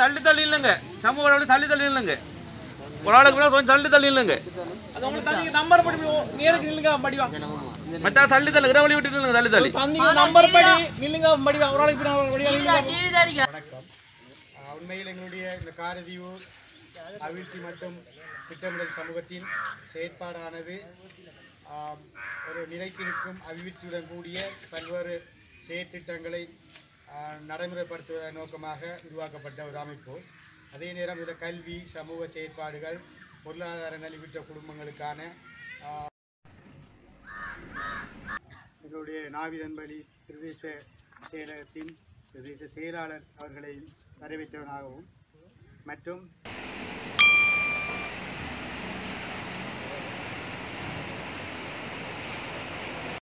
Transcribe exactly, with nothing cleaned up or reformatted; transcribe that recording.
தள்ளி தள்ளி இல்லங்க சமூக அளவுல தள்ளி தள்ளி இல்லங்க ஒராளுக்கு கூட கொஞ்சம் தள்ளி தள்ளி இல்லங்க அது உங்களுக்கு தண்ணி நம்பர் படி நேருக்கு நில்லுங்க படிவா மட்ட தள்ளி தள்ளி கிரவலி விட்டு நில்லுங்க தள்ளி தள்ளி தண்ணி நம்பர் படி நில்லுங்க படிவா ஒராளுக்கு கூட நில்லுங்க வணக்கம் உண்மையில் எங்களுடைய இந்த காரதீவு அவிழ்த்தி மற்றும் திட்டமிடல் சமூகத்தின் செயற்பாடானது ஒரு நிலைத்திருக்கும் அபிவிருத்தியுடன் கூடிய பல்வேறு செயற்திட்டங்களை நடைமுறைப்படுத்துவதன் நோக்கமாக உருவாக்கப்பட்ட ஒரு அமைப்பு. அதே நேரம் இதில் கல்வி சமூக செயற்பாடுகள் பொருளாதார நலிவுற்ற குடும்பங்களுக்கான எங்களுடைய நாவிதன்பலி பிரதேச செயலகத்தின் பிரதேச செயலாளர் அவர்களை வரவேற்றவனாகவும் மற்றும்